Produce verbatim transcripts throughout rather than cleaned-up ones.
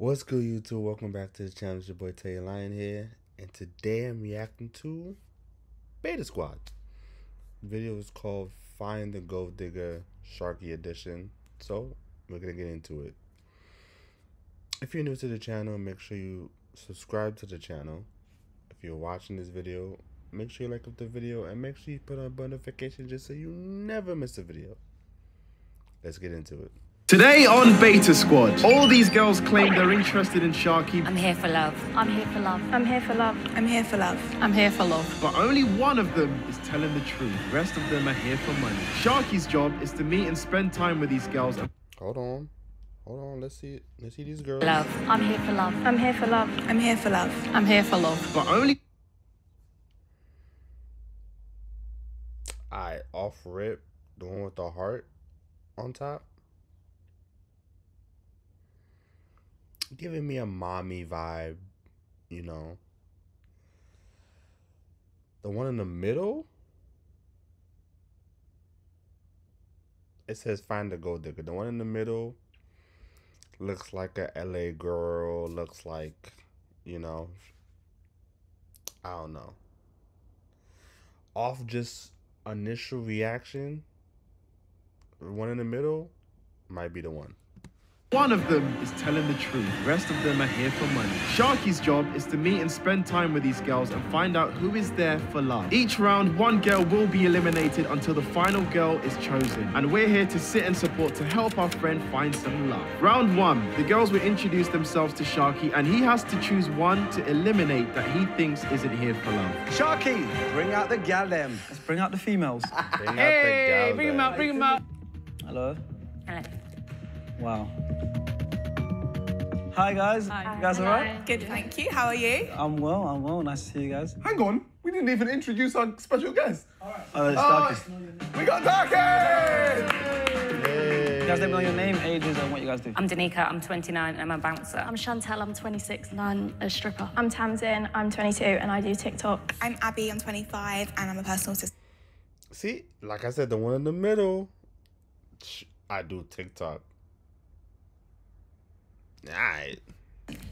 What's good, YouTube? Welcome back to the channel. It's your boy Teddy Lion here, and today I'm reacting to Beta Squad. The video is called Find the Gold Digger Sharky Edition, so we're gonna get into it. If you're new to the channel, make sure you subscribe to the channel. If you're watching this video, make sure you like up the video and make sure you put on a notification just so you never miss a video. Let's get into it. Today on Beta Squad, all these girls claim they're interested in Sharky. I'm here for love. I'm here for love. I'm here for love. I'm here for love. I'm here for love. But only one of them is telling the truth. The rest of them are here for money. Sharky's job is to meet and spend time with these girls. Hold on. Hold on. Let's see. Let's see these girls. Love. I'm here for love. I'm here for love. I'm here for love. I'm here for love. But only... I off rip, the one with the heart on top. Giving me a mommy vibe, you know. The one in the middle, it says find the gold digger. The one in the middle looks like a L A girl, looks like, you know, I don't know. Off just initial reaction, the one in the middle might be the one. One of them is telling the truth. The rest of them are here for money. Sharky's job is to meet and spend time with these girls and find out who is there for love. Each round, one girl will be eliminated until the final girl is chosen. And we're here to sit and support to help our friend find some love. Round one, the girls will introduce themselves to Sharky and he has to choose one to eliminate that he thinks isn't here for love. Sharky, bring out the gal them. Let's bring out the females. Bring out hey, the gal bring them out, bring them out. Hello. Hello. Wow. Hi guys. Hi. You guys alright? Good, thank you. How are you? I'm well, I'm well. Nice to see you guys. Hang on, we didn't even introduce our special guest. Alright. Oh, it's Darkest. Uh, we got Darkest! Hey. You guys don't know your name, ages, and what you guys do. I'm Danica, I'm twenty-nine, and I'm a bouncer. I'm Chantel, I'm twenty-six, and I'm a stripper. I'm Tamsin, I'm twenty-two, and I do TikTok. I'm Abby, I'm twenty-five, and I'm a personal assistant. See, like I said, the one in the middle, I do TikTok. Alright.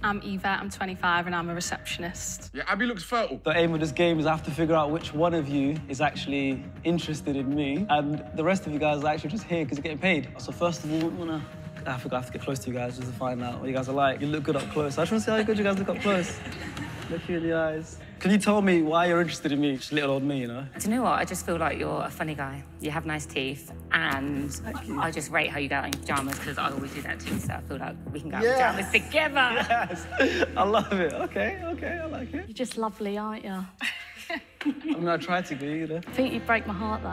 I'm Eva, I'm twenty-five and I'm a receptionist. Yeah, Abby looks fertile. The aim of this game is I have to figure out which one of you is actually interested in me and the rest of you guys are actually just here because you're getting paid. So first of all, I wanna... I forgot I have to get close to you guys just to find out what you guys are like. You look good up close. I just wanna see how good you guys look up close. Look you in the eyes. Can you tell me why you're interested in me? Just little old me, you know? Do you know what? I just feel like you're a funny guy. You have nice teeth, and I just rate how you go out in pyjamas, because I always do that too, so I feel like we can go out yes. in pyjamas together. Yes, I love it. Okay, okay, I like it. You're just lovely, aren't you? I mean, I try to be, you know? I think you break my heart, though.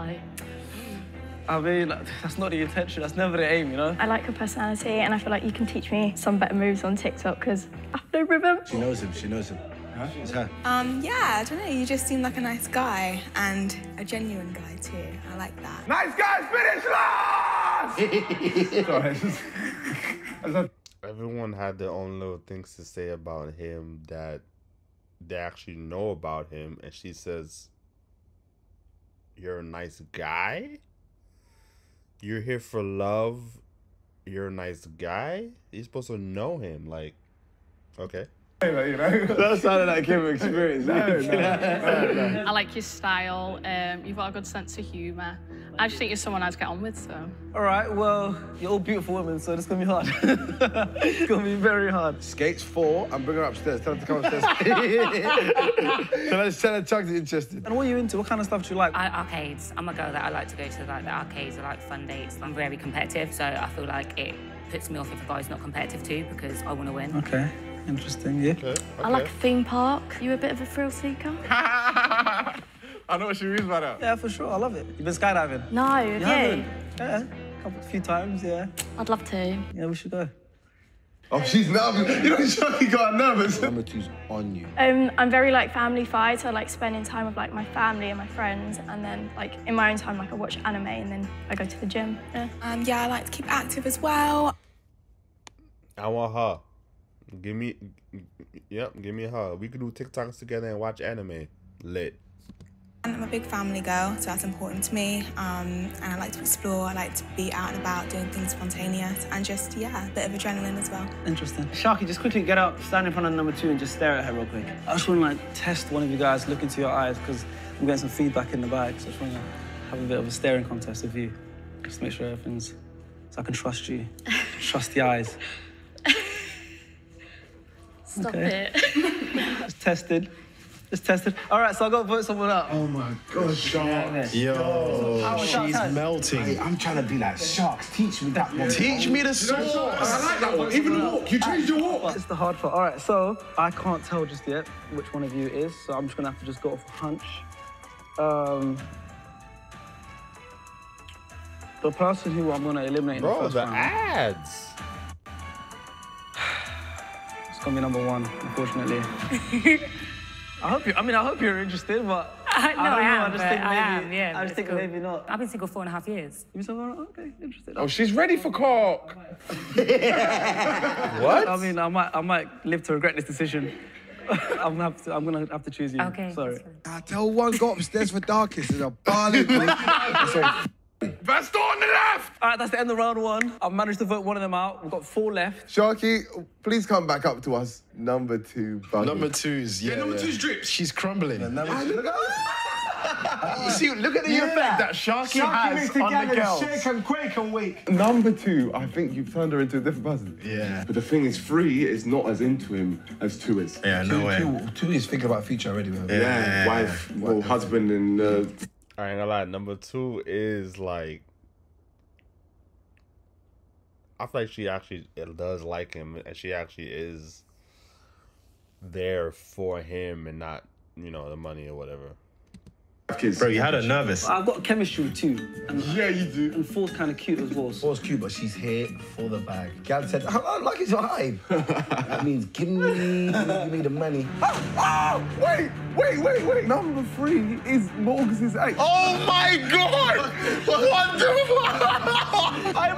I mean, that's not the intention. That's never the aim, you know? I like your personality, and I feel like you can teach me some better moves on TikTok, because I have no rhythm. She knows him, she knows him. Huh? It's her. Um, yeah, I don't know, you just seem like a nice guy, and a genuine guy, too. I like that. Nice guys finish last! Everyone had their own little things to say about him that they actually know about him, and she says, you're a nice guy? You're here for love? You're a nice guy? You're supposed to know him, like, okay. You know? That sounded like him experience. No, no, no, no. I like your style. Um, you've got a good sense of humour. I just think you're someone I'd get on with, so. All right, well, you're all beautiful women, so it's going to be hard. It's going to be very hard. Skates four, and bring her upstairs. Tell her to come upstairs. So let's tell her Chuck's interested. And what are you into? What kind of stuff do you like? I, arcades. I'm a girl that I like to go to, like, the arcades. I like fun dates. I'm very competitive, so I feel like it puts me off if a guy's not competitive too, because I want to win. Okay. Interesting, yeah. Okay, okay. I like a theme park. You a bit of a thrill seeker? I know what she means by that. Yeah, for sure. I love it. You've been skydiving? No, you haven't? Yeah, a couple, few times, yeah. I'd love to. Yeah, we should go. Oh, she's nervous. You know, she's fucking got nervous. Number two's on you. Um, I'm very like family fied, so I like spending time with like my family and my friends, and then like in my own time, like I watch anime, and then I go to the gym. Yeah. Um, yeah, I like to keep active as well. I want her. Give me, yep, give me a hug. We could do TikToks together and watch anime. Lit. I'm a big family girl, so that's important to me, um, and I like to explore, I like to be out and about doing things spontaneous, and just, yeah, a bit of adrenaline as well. Interesting. Sharky, just quickly get up, stand in front of number two and just stare at her real quick. I just want to, like, test one of you guys, look into your eyes, because I'm getting some feedback in the bag, so I just want to have a bit of a staring contest with you. Just make sure everything's... so I can trust you. Trust the eyes. Stop okay. it. Just tested. Just tested. All right, so I got to vote someone up. Oh my God, Shark. Yo, oh, she's melting. Hey, I'm trying to be like, Sharks, teach me that one. Teach me the sauce. You know, I like that one. Even the walk. You changed your walk. It's the hard part. All right, so I can't tell just yet which one of you it is, so I'm just going to have to just go off a hunch. Um, the person who I'm going to eliminate in Bro, the first the round. Ads. It's going to be number one, unfortunately. I hope you. I mean, I hope you're interested, but I, no, I don't I am, know. I just think maybe. I am, yeah, I just think cool. maybe not. I've been single four and a half years. You said, oh, okay, interested. Oh, she's ready for cock. What? I mean, I might, I might live to regret this decision. I'm gonna have to. I'm gonna have to choose you. Okay. Sorry. I tell one go upstairs for darkest is a barley. That's on the left! All right, that's the end of round one. I've managed to vote one of them out. We've got four left. Sharky, please come back up to us. Number two, buddy. Number two's, yeah. yeah number yeah. two's drips. She's crumbling. Yeah, number two. You see, look at the yeah. effect that Sharky, Sharky has on the girls. Shake and quake and wake. Number two, I think you've turned her into a different person. Yeah. But the thing is, three is not as into him as two is. Yeah, two, no way. Two, two is thinking about future already, man. Yeah, yeah. wife, yeah. Well, husband and... Uh, I ain't gonna lie, number two is like, I feel like she actually does like him and she actually is there for him and not, you know, the money or whatever. Bro, you had her nervous. I've got chemistry too. And yeah, you do. And four's kind of cute as well. Four's cute, but she's here for the bag. Gab said, I, I like his vibe. That means give me, give me the money. Oh, oh, wait, wait, wait, wait. Number three is Morgz's eight. Oh my God! What the fuck? I'm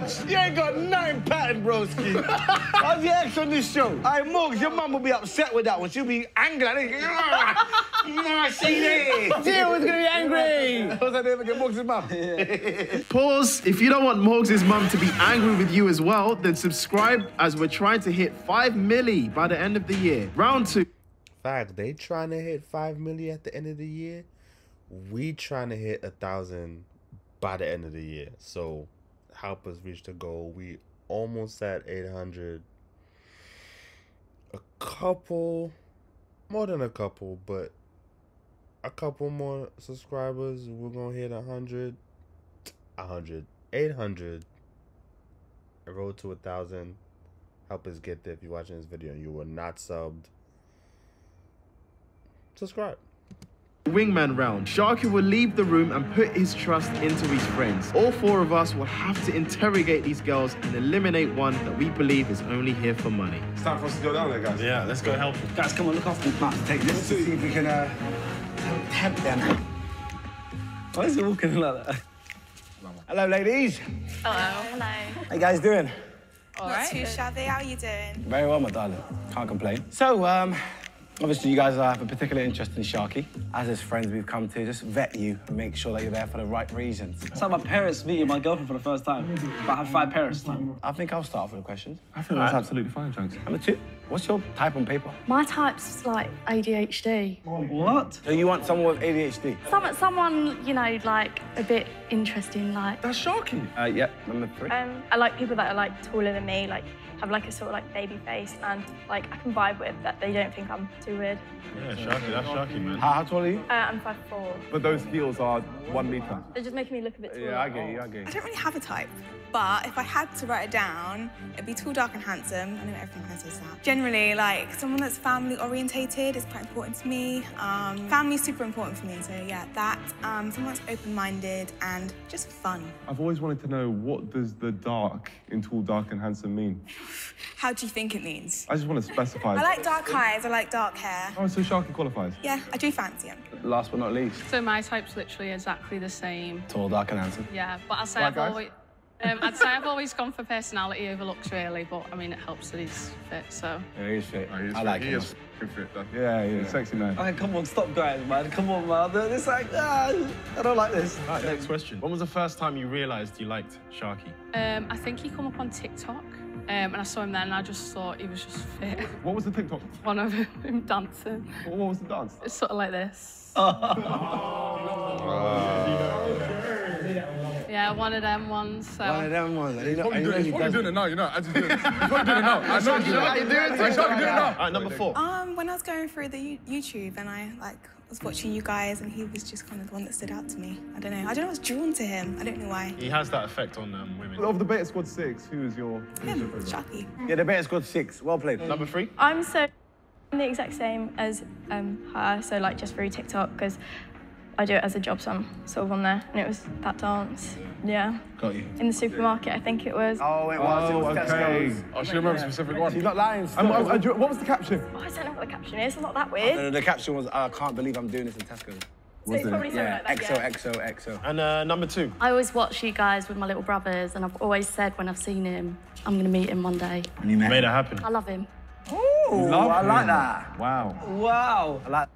Morgz. You ain't got nine pattern, broski. How's your ex on this show? I'm Morgz. Your mum will be upset with that one. She'll be angry. I see this. Gio is gonna be angry! Because I never get Morgz's mum. Yeah. Pause. If you don't want Morgz's mum to be angry with you as well, then subscribe as we're trying to hit five milli by the end of the year. Round two. Fact, they trying to hit five milli at the end of the year. We trying to hit a thousand by the end of the year. So help us reach the goal. We almost at eight hundred. A couple, more than a couple, but a couple more subscribers, we're gonna hit a hundred, a hundred, eight hundred, a road to a thousand. Help us get there. If you're watching this video and you were not subbed, subscribe. Wingman round. Sharky will leave the room and put his trust into his friends. All four of us will have to interrogate these girls and eliminate one that we believe is only here for money. It's time for us to go down there, guys. Yeah, let's go help them. Guys, come on, look after the map. Take this to see if we can uh, help them. Why is it walking like that? Hello, ladies. Hello. Hello. How you guys doing? All right. Not too shabby. How are you doing? Very well, my darling. Can't complain. So, um... obviously, you guys have a particular interest in Sharky. As his friends, we've come to just vet you and make sure that you're there for the right reasons. It's like my parents meeting my girlfriend for the first time. But I have five parents this time. I think I'll start off with the questions. I think that's absolutely fine, Chunks. Number two, what's your type on paper? My type's like A D H D. What? So you want someone with A D H D? Some, someone, you know, like a bit interesting, like... That's Sharky. Uh, yeah, number three. Um, I like people that are like taller than me, like have like a sort of like baby face and like I can vibe with that they don't think I'm too weird. Yeah, Sharky, that's Sharky, man. How, how tall are you? Uh, I'm five foot four. But those heels are one metre. They're just making me look a bit taller. Yeah, I get you, I get you. I don't really have a type, but if I had to write it down, it'd be tall, dark and handsome. I know everyone says that. Generally, like, someone that's family-orientated is quite important to me. Um, family's super important for me, so yeah, that. Um, someone that's open-minded and just fun. I've always wanted to know, what does the dark in tall, dark and handsome mean? How do you think it means? I just want to specify. I like dark eyes, I like dark hair. Oh, so Sharky qualifies? Yeah, I do fancy him. Last but not least. So my type's literally exactly the same. Tall, dark and handsome? Yeah, but I say I've always... Um, I'd say I've always gone for personality over looks, really, but I mean, it helps that he's fit, so. Yeah, he's fit. Oh, he's I fit. like he him. He is fit, though. Yeah, he's yeah. a sexy man. Right, come on, stop guys, man. Come on, man. It's like, ah, I don't like this. All right, next question. When was the first time you realised you liked Sharky? Um, I think he came up on TikTok. Um, and I saw him then, and I just thought he was just fit. What was the TikTok? One of him dancing. What was the dance? It's sort of like this. Oh. Oh. Yeah, one of them ones. So. One of them ones. He's probably, do, he's probably doing it now, you know. I just do it. He's probably doing it now. I know you I can do it. I can do it now. All right, number four. Um, when I was going through the YouTube, and I like was watching you guys, and he was just kind of the one that stood out to me. I don't know. I don't know. I was drawn to him. I don't know why. He has that effect on um, women. Of the Beta Squad six, who is your? Him, Sharky. Yeah, the Beta Squad six. Well played. Number three. I'm so I'm the exact same as um her. So like just through TikTok because. I do it as a job, so I'm sort of on there, and it was that dance. Yeah. Got you. In the supermarket, I think it was. Oh, it was. Oh, it was okay. I should remember a specific one. She's not lying. What was the caption? Oh, I don't know what the caption is. It's not that weird. No, no, the caption was, I can't believe I'm doing this in Tesco. So it's probably something like that, yeah. X O, X O, X O. And uh, number two? I always watch you guys with my little brothers, and I've always said when I've seen him, I'm going to meet him one day. And you made it happen. I love him. Ooh, I like that. Wow. Wow. I like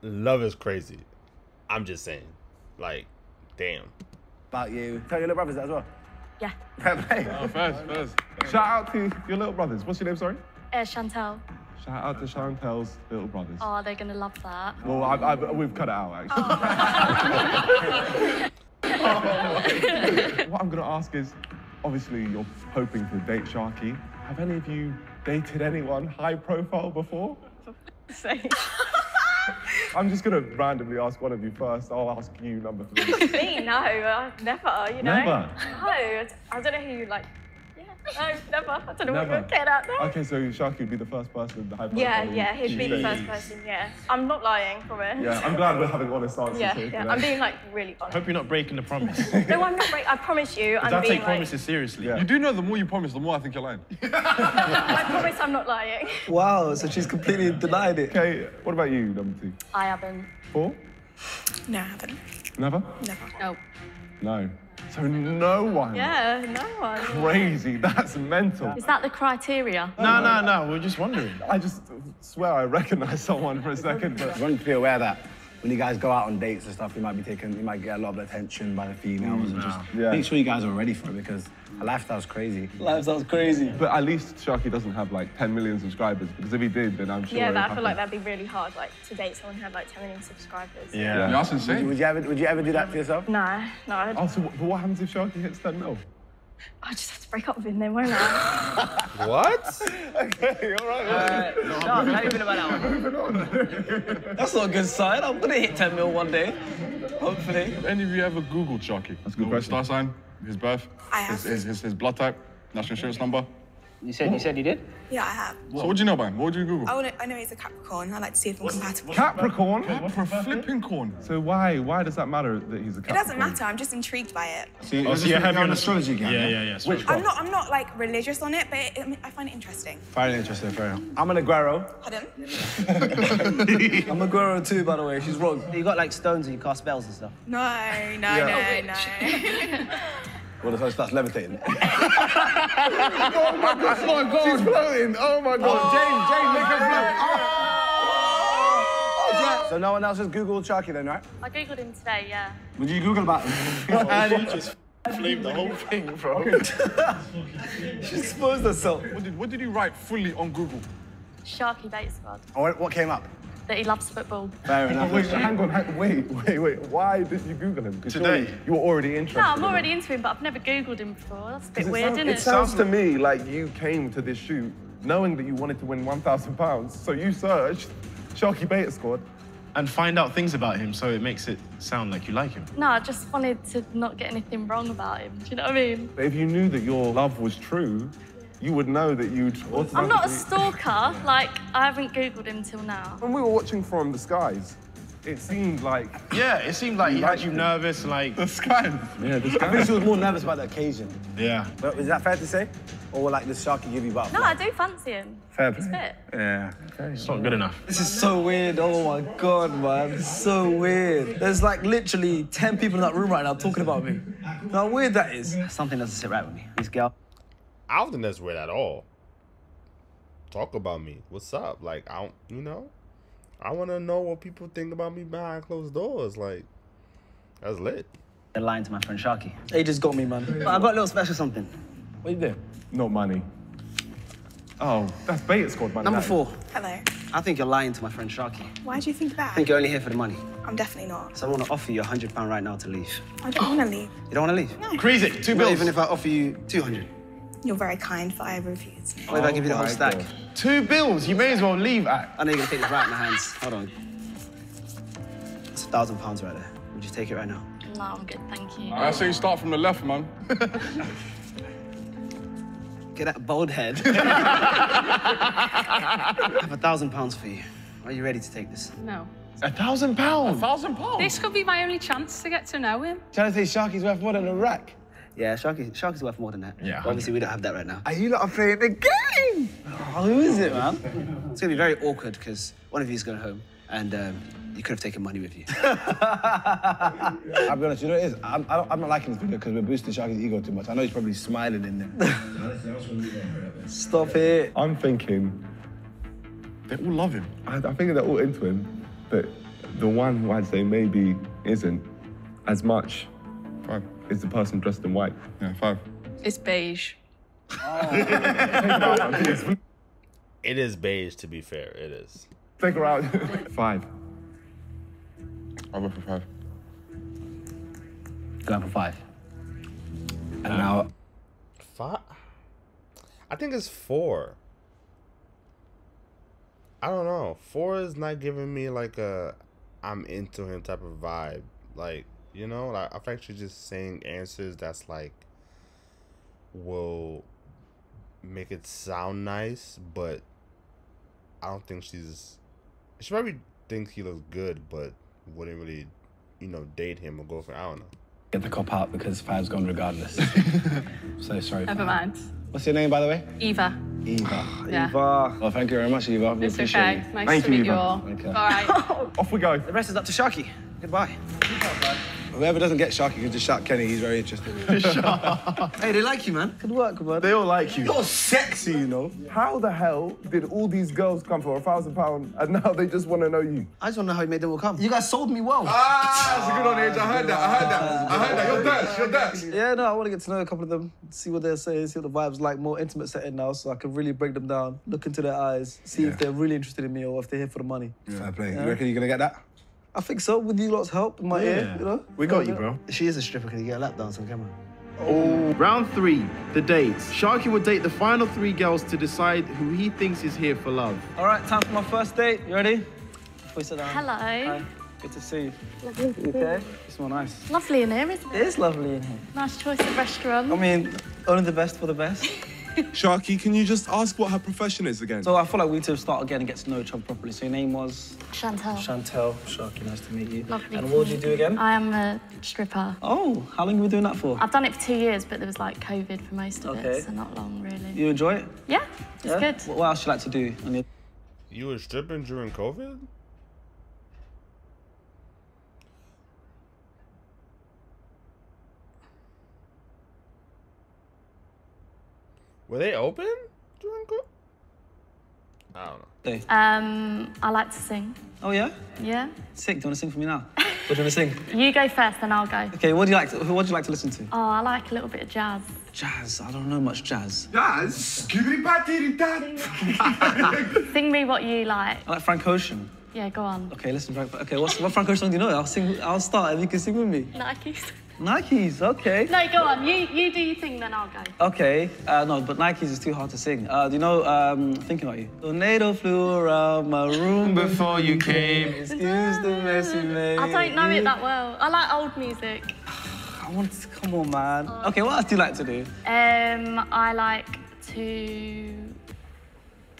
that. Love is crazy. I'm just saying, like, damn. About you. Tell your little brothers that as well. Yeah. Oh, first, first. Shout out to your little brothers. What's your name, sorry? Uh, Chantel. Shout out to Chantel's little brothers. Oh, they're going to love that. Well, I, I, we've cut it out, actually. Oh. What I'm going to ask is, obviously, you're hoping to date Sharky. Have any of you dated anyone high profile before? Same. I'm just going to randomly ask one of you first. I'll ask you number three. Me? No, uh, never, you know? Never? No, I don't know who you like. Yeah, no, never. I don't know never. what you're getting out there. OK, so Sharky would be the first person to have Yeah, yeah, he'd be the first person, yeah. I'm not lying, promise. Yeah, I'm glad we're having honest answers yeah, here Yeah, today. I'm being, like, really honest. I hope you're not breaking the promise. No, I'm not breaking... I promise you, I'm being, I take like... promises seriously. Yeah. You do know the more you promise, the more I think you're lying. I promise I'm not lying. Wow, so she's completely denied it. OK, what about you, number two? I haven't. Four? No, I haven't. Never? Never. No. No. So no one. Yeah, no one. Crazy. That's mental. Is that the criteria? No, no, no. We're just wondering. I just swear I recognised someone for a second. But you want to be aware that when you guys go out on dates and stuff, you might be taken, you might get a lot of attention by the females. Mm, and just yeah. make sure you guys are ready for it because a lifestyle's crazy. Lifestyle's crazy. But at least Sharky doesn't have like ten million subscribers because if he did, then I'm sure. Yeah, but I feel like that'd be really hard, like to date someone who had like ten million subscribers. Yeah, yeah. That's insane. Would you, would you ever, would you ever do that to yourself? No, no. I'd... Oh, so what, what happens if Sharky hits ten mil? I just have to break up with him then, won't I? What? Okay, all right. Uh, no, how do you feel about that one? Moving on. That's not a good sign. I'm gonna hit ten mil one day, hopefully. Have any of you ever Googled Sharky? That's a good question. Star sign, his birth, I his, have. His, his his blood type, national insurance number. You said oh. you said you did? Yeah, I have. So what do you know about him? What would you Google? I, wanna, I know he's a Capricorn. I like to see if I'm what's, compatible. What's Capricorn? Capricorn? Flipping corn. So why? Why does that matter that he's a Capricorn? It doesn't matter. I'm just intrigued by it. See, oh, so you're heavy on astrology again? Yeah, yeah, yeah. yeah Which I'm not. I'm not like religious on it, but it, I, mean, I find it interesting. Find it interesting, fair enough. I'm an Aguero. Pardon? I'm Aguero too, by the way. She's wrong. You got like stones and you cast spells and stuff. No, no, yeah. no, no. Well, the first starts levitating. Oh my God! Oh my God! She's floating! Oh my God! Oh, James, James, make her float! Oh. Oh. Oh. So no one else has Googled Sharky then, right? I Googled him today, yeah. What did you Google about him? Oh, and he just flamed the whole thing, bro. She exposed herself. What did, what did you write fully on Google? Sharky Beta Squad. Oh, what came up? That he loves football. Fair enough. Wait, hang on, hang, wait, wait, wait. Why did you Google him? Today. You were already interested. No, I'm already into him, but I've never Googled him before. That's a bit weird, sound, isn't it? It sounds to me like you came to this shoot knowing that you wanted to win one thousand pounds, so you searched Sharky Beta Squad. And find out things about him, so it makes it sound like you like him. No, I just wanted to not get anything wrong about him. Do you know what I mean? But if you knew that your love was true, you would know that you'd automatically... I'm not a stalker. Like, I haven't Googled him till now. When we were watching From the Skies, it seemed like... Yeah, it seemed like he had you nervous, like... That's kind of... Yeah, that's kind of... I think she was more nervous about the occasion. Yeah. But is that fair to say? Or like, does Sharky give you butterfly? No, I do fancy him. Fair play. It's fit. Yeah. Okay. It's not good enough. This is so weird. Oh my God, man. It's so weird. There's like literally ten people in that room right now talking about me. How weird that is. Something doesn't sit right with me. This girl. I don't think that's weird at all. Talk about me. What's up? Like, I don't, you know? I want to know what people think about me behind closed doors. Like, that's lit. They're lying to my friend Sharky. They just got me, man. But I got a little special something. What you doing? No money. Oh, that's Beta Squad money. Number that four. Is. Hello. I think you're lying to my friend Sharky. Why do you think that? I think you're only here for the money. I'm definitely not. So I want to offer you a hundred pound right now to leave. I don't want to leave. You don't want to leave? No. Crazy. Two bills. Not even if I offer you two hundred. You're very kind, but I refuse. What if I give you the whole stack? God. Two bills. You may as well leave. I know you're gonna take this right in my hands. Hold on. It's a thousand pounds right there. Would you take it right now? No, I'm good, thank you. I say you start from the left, man. Get that bald head. I have a thousand pounds for you. Are you ready to take this? No. A thousand pounds? A thousand pounds? This could be my only chance to get to know him. Trying to say Sharky's worth more than a rack? Yeah, Sharky, Sharky's worth more than that. Yeah. Obviously, we don't have that right now. Are you lot playing the game? Oh, who is it, man? It's gonna be very awkward because one of you's going home and um, you could have taken money with you. I'll be honest, you know what it is? I'm, I don't, I'm not liking this video because we're boosting Sharky's ego too much. I know he's probably smiling in there. Stop it. I'm thinking they all love him. I, I think they're all into him, but the one who I'd say maybe isn't as much. Fine. Is the person dressed in white. Yeah, five. It's beige. Oh. It is beige, to be fair. It is. Think around. Five. I'll go for five. Go for five. And um, now... Five? I think it's four. I don't know. Four is not giving me, like, a I'm into him type of vibe. Like... You know, like, I'm actually just saying answers that's like will make it sound nice, but I don't think she's. She probably thinks he looks good, but wouldn't really, you know, date him or go for. I don't know. Get the cop out because five's gone regardless. So sorry. Never mind. What's your name, by the way? Eva. Eva. Yeah. Eva. Well, thank you very much, Eva. We it's appreciate okay. You. Nice thank to you, meet Eva. You all. Okay. All right. Off we go. The rest is up to Sharky. Goodbye. Goodbye. Whoever doesn't get Sharky can just shout Kenny. He's very interested. Hey, they like you, man. Good work, man. They all like you. You're sexy, you know. How the hell did all these girls come for a thousand pounds and now they just want to know you? I just want to know how you made them all come. You guys sold me well. Ah, that's a good one, Edge. I heard that. I heard that. I heard that. You're dash. You're dash. Yeah, no, I want to get to know a couple of them, see what they're saying, see what the vibe's like, more intimate setting now, so I can really break them down, look into their eyes, see yeah. if they're really interested in me or if they're here for the money. Yeah. Fair play. Yeah. You reckon you're going to get that? I think so, with you lot's help in my yeah. ear, you know? We got you, bro. She is a stripper, can you get a lap dance on camera? Oh. Round three, the dates. Sharky will date the final three girls to decide who he thinks is here for love. All right, time for my first date. You ready? We sit down. Hello. Hi. Good to see you. Lovely to see you. Okay? It's more nice. Lovely in here, isn't it? It is lovely in here. Nice choice of restaurant. I mean, only the best for the best. Sharky, can you just ask what her profession is again? So I feel like we need to start again and get to know each other properly. So your name was? Chantel. Chantel. Sharky, nice to meet you. Lovely. And what did you do again? I am a stripper. Oh, how long have you been doing that for? I've done it for two years, but there was like COVID for most of okay. it, so not long really. You enjoy it? Yeah, it's yeah? good. What else do you like to do? On your... You were stripping during COVID? Were they open during COVID? I don't know. Hey. Um, I like to sing. Oh, yeah? Yeah. Sick. Do you want to sing for me now? What do you want to sing? You go first, then I'll go. OK, what do you like to, what do you like to listen to? Oh, I like a little bit of jazz. Jazz? I don't know much jazz. Jazz? Sing me what you like. I like Frank Ocean. Yeah, go on. OK, listen, Frank. OK, what's, what Frank Ocean song do you know? I'll sing. I'll start and you can sing with me. Nikes. Nikes, okay. No, go on. You you do your thing, then I'll go. Okay. Uh, no, but Nikes is too hard to sing. Uh, do you know, um, thinking about you. Tornado flew around my room before you came. Excuse the mess you made. I don't know it that well. I like old music. I want to... Come on, man. Um, okay, what else do you like to do? Um, I like to...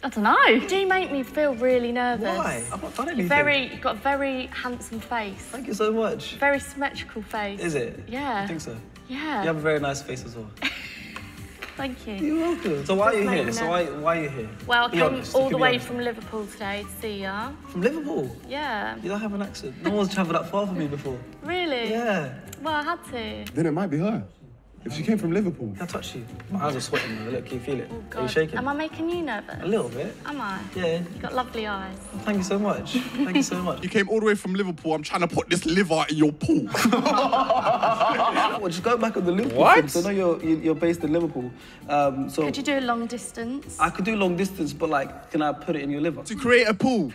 I don't know. You do make me feel really nervous. Why? I've not done anything. Very, you've got a very handsome face. Thank you so much. Very symmetrical face. Is it? Yeah. I think so. Yeah. You have a very nice face as well. Thank you. You're welcome. So why Just are you here? So why, why are you here? Well, I came honest, all the way honest. from Liverpool today to see ya. From Liverpool? Yeah. You don't have an accent. No one's travelled that far for me before. Really? Yeah. Well, I had to. Then it might be her. If she came from Liverpool. Can I touch you? My eyes are sweating now. Look, can you feel it? Oh, are you shaking? Am I making you nervous? A little bit. Am I? Yeah. You've got lovely eyes. Thank you so much. Thank you so much. You came all the way from Liverpool. I'm trying to put this liver in your pool. Well, just go back on the Liverpool. What? Thing. So I know you're, you're based in Liverpool. Um, so could you do a long distance? I could do long distance, but like, can I put it in your liver? To create a pool.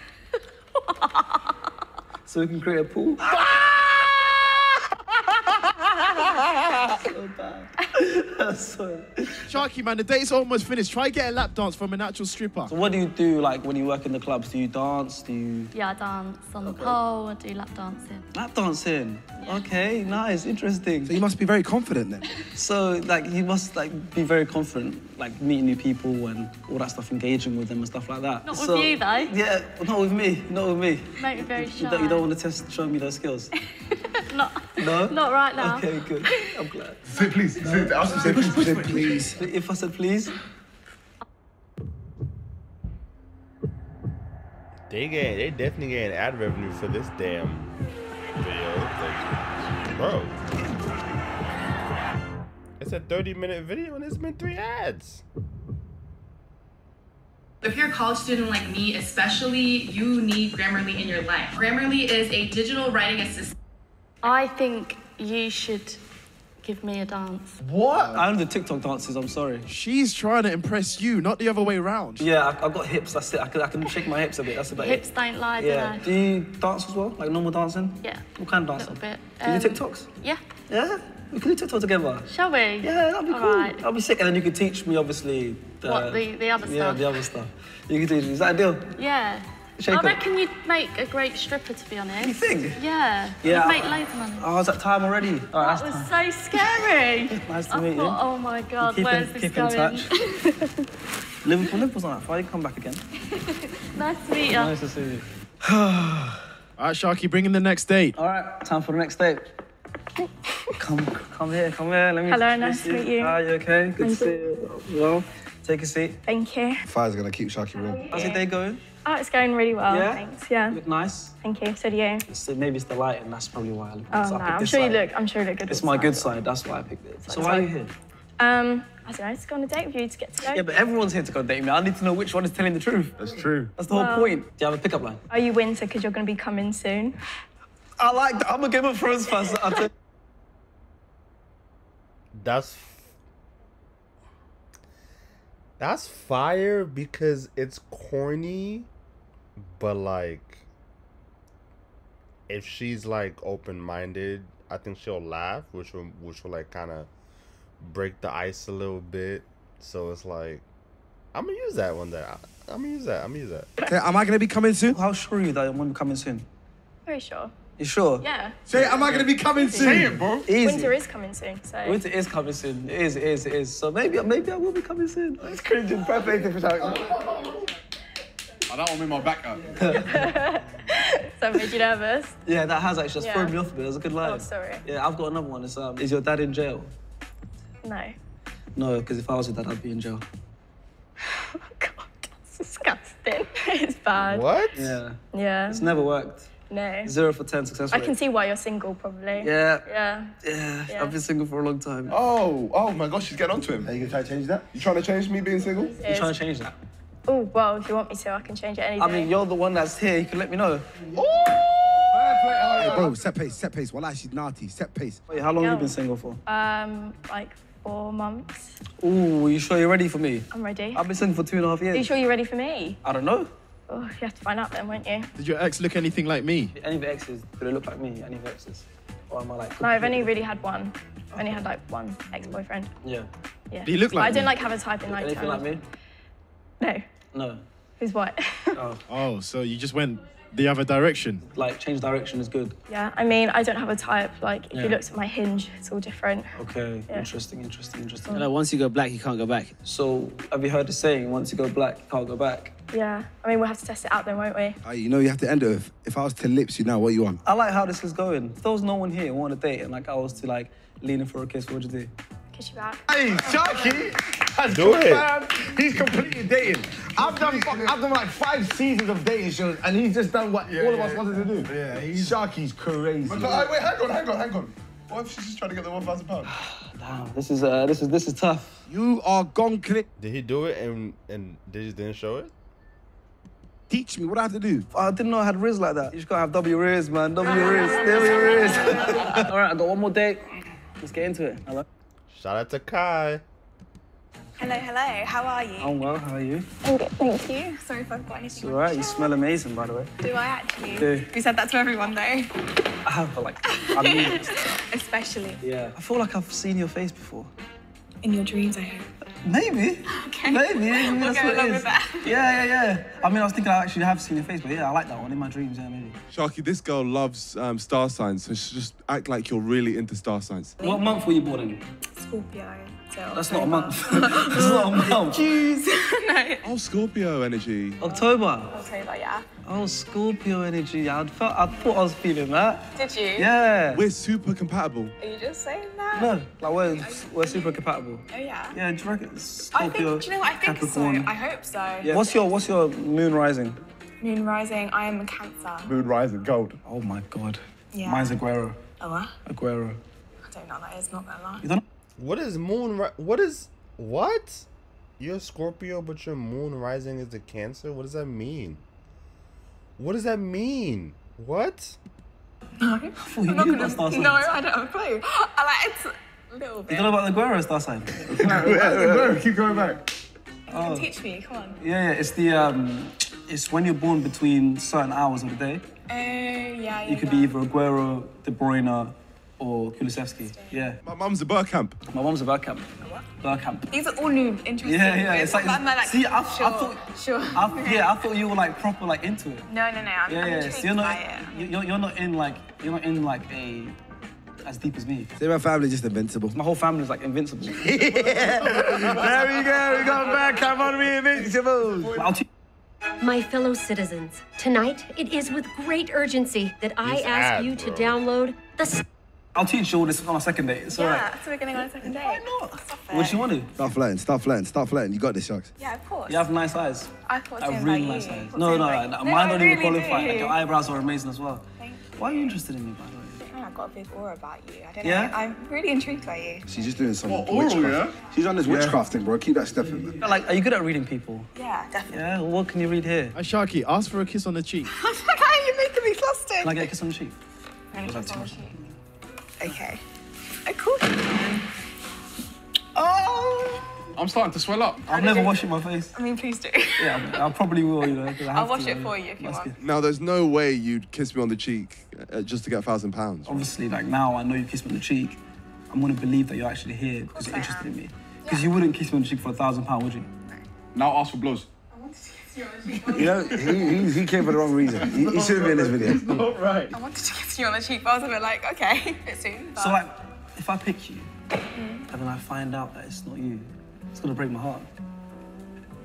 So we can create a pool? So bad. That's so... Sharky, man, the date's almost finished. Try get a lap dance from an actual stripper. So what do you do, like, when you work in the clubs? Do you dance? Do you...? Yeah, I dance on the pole. I do lap dancing. Lap dancing? Yeah. Okay, nice, interesting. So you must be very confident, then? So, like, you must, like, be very confident, like, meeting new people and all that stuff, engaging with them and stuff like that. Not so, with you, though. Yeah, not with me, not with me. You make me very shy. You don't, you don't want to test, show me those skills? Not, no? Not right now. Okay, good. I'm glad. Say please. No. Say, I was say, push, push, say please. please. If I said please. They get, they definitely get an ad revenue for this damn video. Like, bro. It's a thirty minute video and it's been three ads. If you're a college student like me, especially, you need Grammarly in your life. Grammarly is a digital writing assistant. I think you should give me a dance. What? I know the TikTok dances, I'm sorry. She's trying to impress you, not the other way around. Yeah, I've got hips, that's it. I can, I can shake my hips a bit, that's about hips it. Hips don't lie, yeah. Do you dance as well? Like normal dancing? Yeah. What kind of dancing? A little bit. Do you do TikToks? Yeah. Yeah? We can do TikTok together. Shall we? Yeah, that'd be all cool. Right. That'd be sick. And then you could teach me, obviously. The, what, the, the other yeah, stuff? Yeah, the other stuff. You could teach me. Is that a deal? Yeah. Shake I reckon up. You'd make a great stripper, to be honest. You think? Yeah. Yeah. You'd make loads of money. Oh, is that time already? All right, that was time. So scary. Nice to I meet thought, you. Oh my God, keep where's in, this keep going? In touch. Liverpool, Liverpool's not that far. You come back again. Nice to meet you. Nice to see you. All right, Sharky, bring in the next date. All right, time for the next date. come, come here, come here. Let me Hello, nice to meet you. Are you okay? Good Thank to see you. you. Well, take a seat. Thank you. Fire's gonna keep Sharky warm. How's your day going? Oh, it's going really well, yeah? Thanks. Yeah. You look nice. Thank you. So do you. So maybe it's the lighting. That's probably why I look nice. Oh, no, I'm sure side. you look. I'm sure you look good. It's my side. good side. That's why I picked it. So, so why are you here? Um, I don't know. To go on a date with you to get to go. Yeah, but everyone's here to go date me. I need to know which one is telling the truth. That's true. That's the well, whole point. Do you have a pickup line? Are you Winter? Because you're going to be coming soon. I like that. I'm a Game of Thrones fan. That's. That's fire because it's corny. But, like, if she's, like, open-minded, I think she'll laugh, which will, which will like, kind of break the ice a little bit. So it's like, I'm going to use that one day. I'm going to use that. I'm going to use that. Okay, am I going to be coming soon? How sure are you that I'm going to be coming soon? Very sure. You sure? Yeah. Say, am I going to be coming soon? Say it, bro. Easy. Winter is coming soon, so... Winter is coming soon. It is, it is, it is. So maybe, maybe I will be coming soon. It's cringing. Perfect for Sharky. Oh, that one made my back up. That made you nervous? Yeah, that has actually. That's yeah. thrown me off a bit. That was a good line. Oh, sorry. Yeah, I've got another one. It's, um, is your dad in jail? No. No, because if I was your dad, I'd be in jail. Oh, God, that's disgusting. It's bad. What? Yeah. Yeah. It's never worked. No. Zero for ten success rate. I can see why you're single, probably. Yeah. Yeah. Yeah. yeah. I've been single for a long time. Oh, oh my gosh, she's getting onto him. Are you going to try to change that? You trying to change me being single? You trying to change that? Oh, well, if you want me to, I can change it any day. I mean, you're the one that's here. You can let me know. Ooh! Hey, bro, set pace, set pace. Wallah, she's naughty. Set pace. Wait, how long Yo. have you been single for? Um, like four months. Ooh, you sure you're ready for me? I'm ready. I've been single for two and a half years. Are you sure you're ready for me? I don't know. Oh, you have to find out then, won't you? Did your ex look anything like me? Any of your exes? Do they look like me? Any of your exes? Or am I like... No, I've only really had one. I've only had, like, one ex-boyfriend. Yeah. Yeah. Do you look like me? I didn't, like, have a type in, like... Anything like me? No. No. Who's what? Oh. Oh, so you just went the other direction. Like, change direction is good. Yeah, I mean, I don't have a type. Like, if yeah. you look at my hinge, it's all different. Okay, yeah. interesting, interesting, interesting. You know, once you go black, you can't go back. So, have you heard the saying, once you go black, you can't go back? Yeah, I mean, we'll have to test it out then, won't we? Uh, you know, you have to end it with, if I was to lips you now, what you want? I like how this is going. If there was no one here and wanted to date, and like I was to like, lean in for a kiss, what would you do? Kiss you back. Hey, Sharky! Has do it. He's completely dating. I've done, I've done like five seasons of dating shows, and he's just done what yeah, all of us yeah, wanted yeah. to do. Yeah, he's... Sharky's crazy. But, but, wait, hang on, hang on, hang on. What if she's just trying to get the one thousand pounds? Damn, this is uh, this is this is tough. You are gone, click. Did he do it, and and they just didn't show it? Teach me what I have to do. I didn't know I had riz like that. You just gotta have W riz, man. W riz, W riz. All right, I got one more date. Let's get into it. Hello. Shout out to Kai. Hello, hello. How are you? I'm well. How are you? I'm good, thank you. Sorry if I've got anything. It's all right. You smell amazing, by the way. Do I actually? You do. You said that to everyone, though. I have, but like, I mean it. Especially. Yeah. I feel like I've seen your face before. In your dreams, I hope. Maybe. Okay. Maybe. I mean, we'll that's go what it is. With that. Yeah, yeah, yeah. I mean, I was thinking I actually have seen your face, but yeah, I like that one in my dreams. Yeah, maybe. Sharky, this girl loves um, star signs, so she just act like you're really into star signs. What month were you born in? Scorpio. That's not a month. That's not a month. Jeez. No. Oh, Scorpio energy. October. October, yeah. Oh, Scorpio energy. I felt, I thought I was feeling that. Did you? Yeah. We're super compatible. Are you just saying that? No, like we're we're super compatible. Oh yeah. Yeah, do you reckon Scorpio? I think. Do you know what? I think Capricorn. So. I hope so. Yeah. What's your What's your moon rising? Moon rising. I am a Cancer. Moon rising gold. Oh my God. Yeah. Mine's Aguero. Oh what? Aguero. I don't know what that is. Not gonna lie. You don't. What is moon? What is what? You're Scorpio, but your moon rising is the Cancer. What does that mean? What does that mean? What? No, I'm not gonna, star sign. No, I don't have a clue. I like it's a little bit. You don't know about the Aguero star sign? Aguero, keep going back. You can oh. teach me. Come on. Yeah, yeah. It's the um, it's when you're born between certain hours of the day. Oh uh, yeah. You yeah, could yeah. be either Aguero, De Bruyne. Or Kulusevski, yeah. My mum's a Burkamp. My mum's a Burkamp. A what? Burkamp. These are all new, interesting. Yeah, yeah. It's like, it's, like see, I, sure, I thought, sure. I, okay. yeah, I thought you were like proper, like into it. No, no, no. I'm, yeah, I'm yeah. So you're not, you're, you're not in like, you're not in like a, as deep as me. See, my family's just invincible. My whole family's like invincible. Yeah. There we go. We got Burkamp on. We invincible. My fellow citizens, tonight it is with great urgency that I He's ask ad, you to bro. download the. I'll teach you all this on a second date, it's yeah, all right. Yeah, so we're going on a second date. Why not? What do you want to do? Start flirting, start flirting, start flirting. You got this, Sharks. Yeah, of course. You have nice eyes. I thought so. Really nice eyes. No, no, no, no, mine don't even qualify. Like, your eyebrows are amazing as well. Thank you. Why are you interested in me, by the way? I've got a big aura about you. I don't yeah? know. I'm really intrigued by you. She's just doing some what, witchcraft. Oral, yeah? She's on this yeah. witchcraft thing, bro. Keep that step in, man. Like, are you good at reading people? Yeah, definitely. Yeah, well, what can you read here? Uh, Sharky, ask for a kiss on the cheek. I'm like, how are you making me flustered? Can I get a kiss on the cheek? Okay. Oh, cool. Oh! I'm starting to swell up. I'll never wash it my face. I mean, please do. Yeah, I probably will, you know. I I'll wash to, it for you if you want. Good. Now, there's no way you'd kiss me on the cheek uh, just to get a thousand pounds. Obviously, like now I know you kissed me on the cheek, I'm gonna believe that you're actually here because you're I interested am. in me. Because yeah. you wouldn't kiss me on the cheek for a thousand pounds, would you? No. Now ask for blows. You know, he, he, he came for the wrong reason. He, he shouldn't be in this video. It's not right. I wanted to kiss you on the cheek, but I was a bit like, okay, it's soon. But... So, like, if I pick you, mm. and then I find out that it's not you, it's gonna break my heart.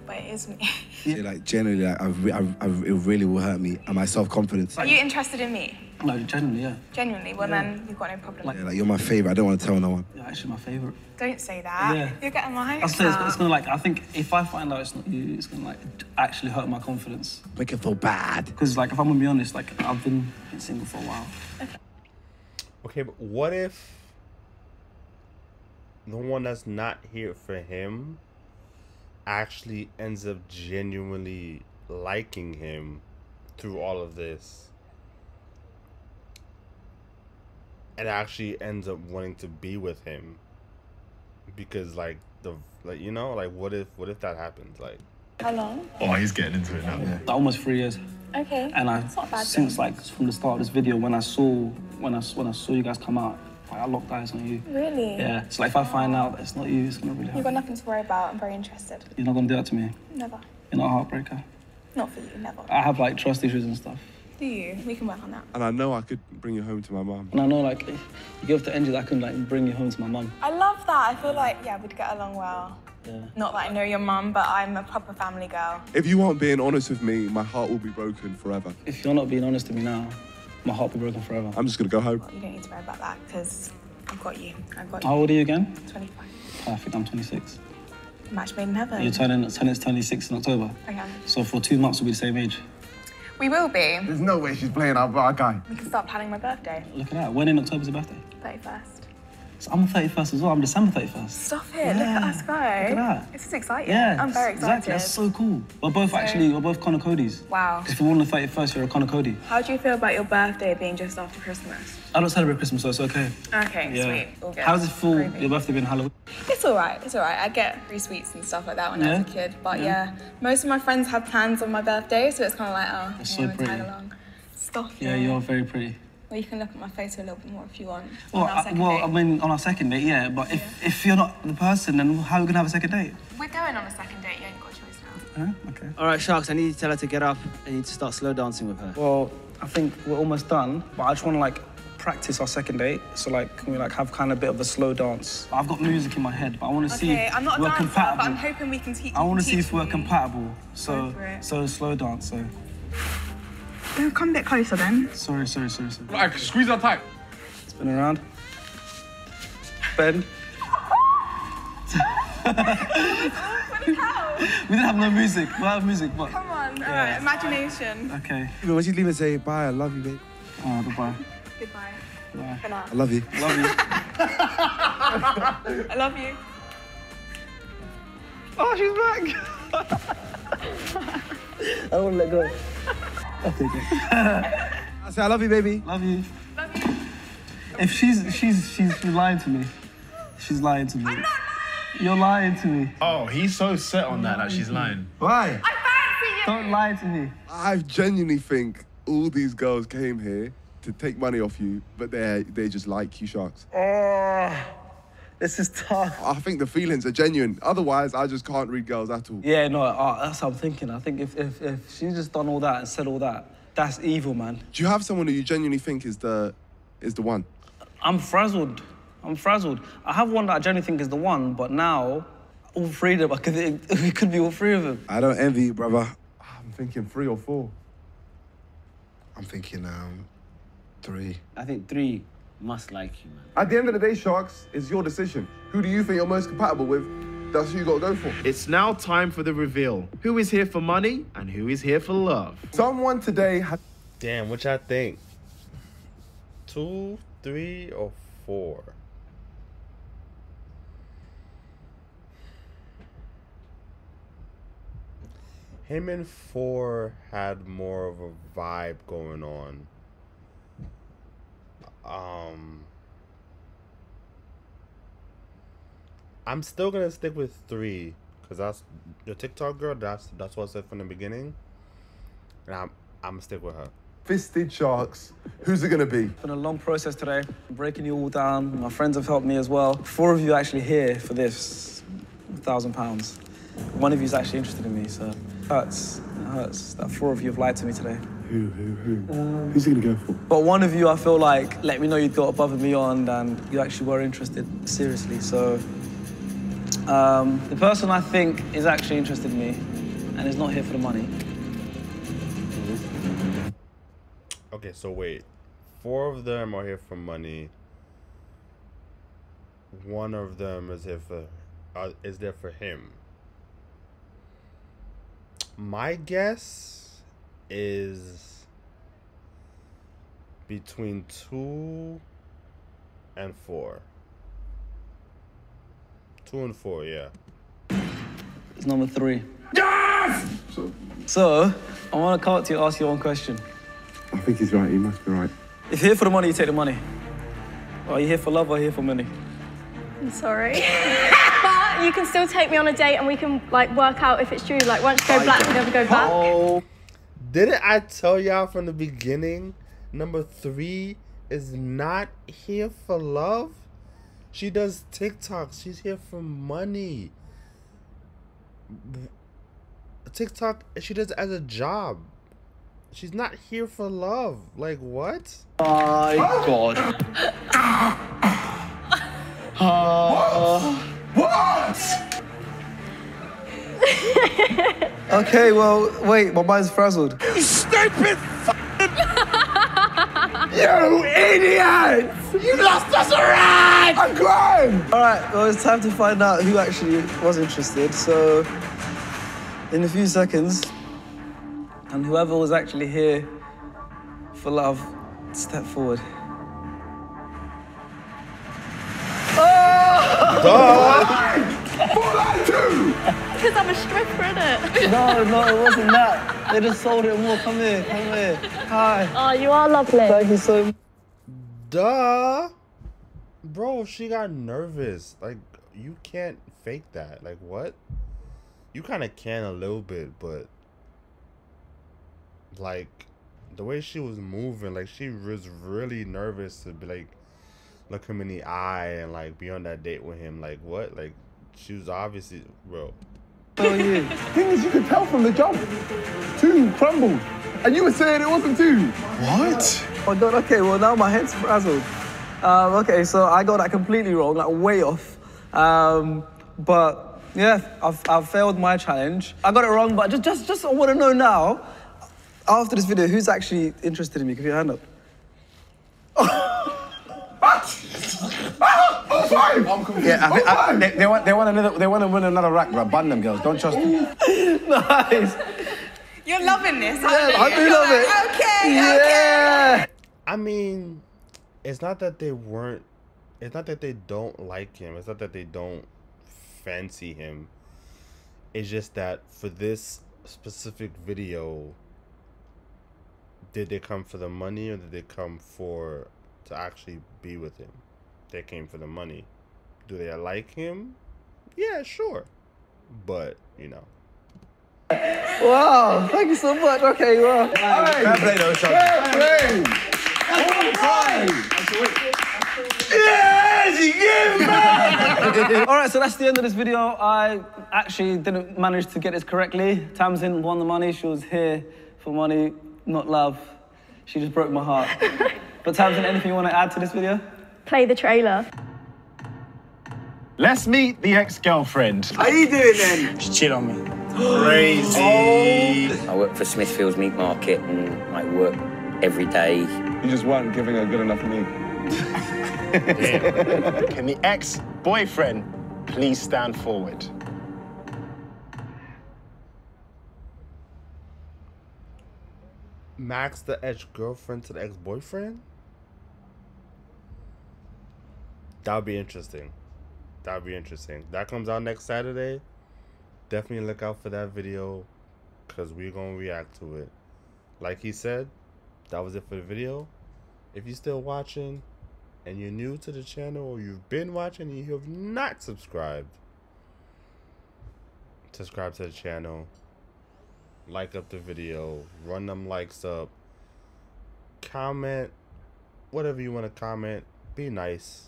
But it is me. Yeah, so, like, generally, like, I re I, I, it really will hurt me and my self-confidence. Are you interested in me? No, genuinely, yeah. Genuinely? Well, yeah. then, you've got no problem. Like, yeah, like, you're my favourite. I don't want to tell no one. You're actually my favourite. Don't say that. Yeah. You're getting my hopes up. It's, it's gonna, like, I think if I find out it's not you, it's gonna, like, actually hurt my confidence. Make it feel bad. Because, like, if I'm gonna be honest, like, I've been, been single for a while. Okay. Okay, but what if the one that's not here for him actually ends up genuinely liking him through all of this? And actually ends up wanting to be with him because, like, the like you know, like what if what if that happens? Like, how long? Oh, he's getting into it now. Yeah. Almost three years. Okay. And I That's not bad, since though. like from the start of this video, when I saw when I when I saw you guys come out, like, I locked eyes on you. Really? Yeah. So like, if I find out that it's not you, it's gonna really. You've got nothing to worry about. I'm very interested. You're not gonna do that to me. Never. You're not a heartbreaker. Not for you. Never. I have like trust issues and stuff. Do you? We can work on that. And I know I could bring you home to my mum. And I know, like, if you give to Angela, I can, like, bring you home to my mum. I love that. I feel like, yeah, we'd get along well. Yeah. Not that I know your mum, but I'm a proper family girl. If you aren't being honest with me, my heart will be broken forever. If you're not being honest with me now, my heart will be broken forever. I'm just going to go home. Well, you don't need to worry about that, because I've got you. I've got you. How old are you again? twenty-five. Perfect, I'm twenty-six. Match made in heaven. You're turning twenty-six in October. I am. So for two months, we'll be the same age. We will be. There's no way she's playing our, our guy. We can start planning my birthday. Look at that. When in October's your birthday? thirty-first. So I'm the thirty-first as well. I'm December thirty-first. Stop it. Yeah. Look at us go. Look at that. This is exciting. Yeah, I'm very excited. Exactly. That's so cool. We're both so... actually, we're both Connor Codys. Wow. Because if you're born on the thirty-first, you're a Connor Cody. How do you feel about your birthday being just after Christmas? I don't celebrate Christmas, so it's okay. Okay, yeah. Sweet. All good. How does it feel, Ruby, your birthday being Halloween? It's all right. It's all right. I get free sweets and stuff like that when yeah. I was a kid. But yeah. yeah, most of my friends have plans on my birthday, so it's kind of like, oh, that's so pretty. Along. Stop it. Yeah, you're very pretty. Well, you can look at my photo a little bit more if you want. Well, I, well I mean, on our second date, yeah, but if, yeah. if you're not the person, then how are we going to have a second date? We're going on a second date, you ain't got a choice now. Huh? Okay. All right, Sharks, I need to tell her to get up. I need to start slow dancing with her. Well, I think we're almost done, but I just want to, like, practice our second date. So, like, can we, like, have kind of a bit of a slow dance? I've got music in my head, but I want to okay, see if I'm not a we're dancer, compatible. But I'm hoping we can teach I want to see if we're compatible. So, so slow dance, so... Don't come a bit closer then. Sorry, sorry, sorry, sorry. I can squeeze that tight. Spin around. Bend. We didn't have no music. We'll have music, but. Come on, yeah. Alright, imagination. Okay. When she leave and say bye, I love you, babe. Oh, goodbye. Goodbye. Bye. Bye. I love you. I love you. I love you. Oh, she's back. I won't let go. I'll take it. I say I love you, baby. Love you. Love you. If she's she's she's she's lying to me, she's lying to me. I'm not lying. You're lying to me. Oh, he's so set on that that like she's lying. Why? I fancy you. Don't lie to me. I genuinely think all these girls came here to take money off you, but they they just like you, Sharks. Oh. This is tough. I think the feelings are genuine. Otherwise, I just can't read girls at all. Yeah, no, uh, that's how I'm thinking. I think if, if, if she's just done all that and said all that, that's evil, man. Do you have someone who you genuinely think is the, is the one? I'm frazzled. I'm frazzled. I have one that I genuinely think is the one, but now, all three of them, I could, it, it could be all three of them. I don't envy you, brother. I'm thinking three or four. I'm thinking um, three. I think three. Must like you, man. At the end of the day, Sharks, it's your decision. Who do you think you're most compatible with? That's who you gotta go for. It's now time for the reveal. Who is here for money and who is here for love? Someone today has... Damn, which I think? Two, three, or four? Him and four had more of a vibe going on. Um, I'm still gonna stick with three, cause that's your TikTok girl. That's that's what I said from the beginning, and I'm I'm gonna stick with her. Fisted Sharks. Who's it gonna be? It's been a long process today. I'm breaking you all down. My friends have helped me as well. Four of you are actually here for this thousand pounds. One of you is actually interested in me, so it hurts. It hurts that four of you have lied to me today. Who, who, who? Um, Who's he gonna go for? But one of you, I feel like, let me know you got above and beyond and you actually were interested seriously. So, um, the person I think is actually interested in me and is not here for the money. Okay, so wait. Four of them are here for money. One of them is here for, uh, is there for him. My guess is between two and four. Two and four, yeah. It's number three. Yes! So, so I want to come up to you and ask you one question. I think he's right, he must be right. If you're here for the money, you take the money. Or are you here for love or here for money? I'm sorry. But you can still take me on a date and we can like work out if it's true. Like once you go I black, you never go back. Oh. Didn't I tell y'all from the beginning, number three is not here for love? She does TikToks. She's here for money. TikTok, she does it as a job. She's not here for love. Like, what? My God. uh, what? What? Okay, well, wait, my mind's frazzled. You stupid You idiot! You lost us around! I'm crying! Alright, well, it's time to find out who actually was interested, so... in a few seconds, and whoever was actually here for love, step forward. Oh! For that too! Because I'm a stripper, innit? No, no, it wasn't that. They just sold it more. Come here, come here. Hi. Oh, you are lovely. Thank you so much. Duh. Bro, she got nervous. Like, you can't fake that. Like, what? You kind of can a little bit, but... like, the way she was moving, like, she was really nervous to be, like, look him in the eye and, like, be on that date with him. Like, what? Like, she was obviously, bro. Oh, yeah. Thing is, you could tell from the jump. Two crumbled. And you were saying it wasn't two. What? Oh, God, okay, well, now my head's frazzled. Um, okay, so I got that completely wrong, like, way off. Um, but, yeah, I've, I've failed my challenge. I got it wrong, but just, just, just I want to know now, after this video, who's actually interested in me? Give your hand up. Oh, five. I'm confused. Yeah, I think, oh, I, they, they want they want another they want to win another rack, bro. Bun them, girls. Don't trust them. Nice. You're loving this. Yeah, I do love it. Like, okay, yeah. Okay. I mean, it's not that they weren't. It's not that they don't like him. It's not that they don't fancy him. It's just that for this specific video, did they come for the money or did they come for to actually be with him? They came for the money. Do they like him? Yeah, sure. But, you know. Wow, thank you so much. Okay, well. Fair play though, Sharky. Yes, you gave it. All right, so that's the end of this video. I actually didn't manage to get this correctly. Tamsin won the money. She was here for money, not love. She just broke my heart. But Tamsin, anything you want to add to this video? Play the trailer. Let's meet the ex-girlfriend. How you doing then? She cheated on me. Crazy. Oh. I work for Smithfield's Meat Market and I work every day. You just weren't giving her good enough meat. Can the ex-boyfriend please stand forward? Max the ex-girlfriend to the ex-boyfriend? That would be interesting. That would be interesting. That comes out next Saturday. Definitely look out for that video because we're going to react to it. Like he said, that was it for the video. If you're still watching and you're new to the channel or you've been watching and you have not subscribed, subscribe to the channel. Like up the video. Run them likes up. Comment. Whatever you want to comment. Be nice.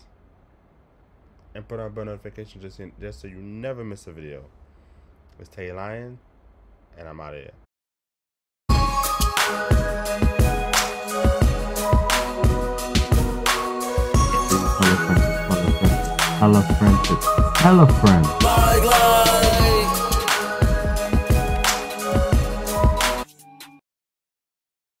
And put on bell notification just, in, just so you never miss a video. It's Teddy Lion, and I'm out of here. Hello, friendship. Hello, friendship. Hello, friendship.